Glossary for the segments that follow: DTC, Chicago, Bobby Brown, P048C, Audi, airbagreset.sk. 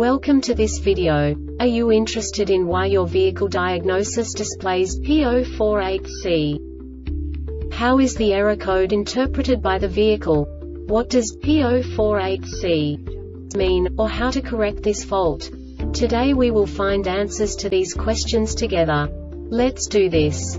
Welcome to this video. Are you interested in why your vehicle diagnosis displays P048C? How is the error code interpreted by the vehicle? What does P048C mean, or how to correct this fault? Today we will find answers to these questions together. Let's do this.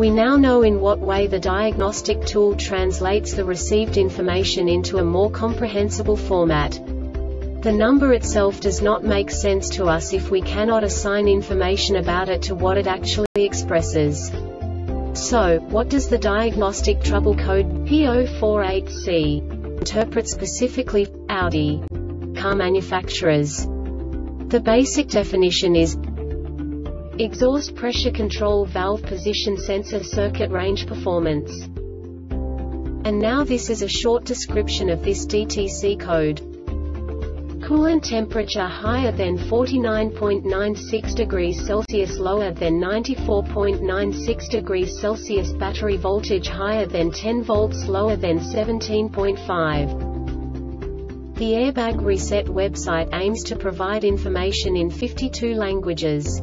We now know in what way the diagnostic tool translates the received information into a more comprehensible format. The number itself does not make sense to us if we cannot assign information about it to what it actually expresses. So, what does the diagnostic trouble code P048C interpret specifically for Audi car manufacturers? The basic definition is exhaust pressure control valve position sensor circuit range performance. And now this is a short description of this DTC code. Coolant temperature higher than 49.96 degrees Celsius, lower than 94.96 degrees Celsius, battery voltage higher than 10 volts, lower than 17.5. The Airbag Reset website aims to provide information in 52 languages.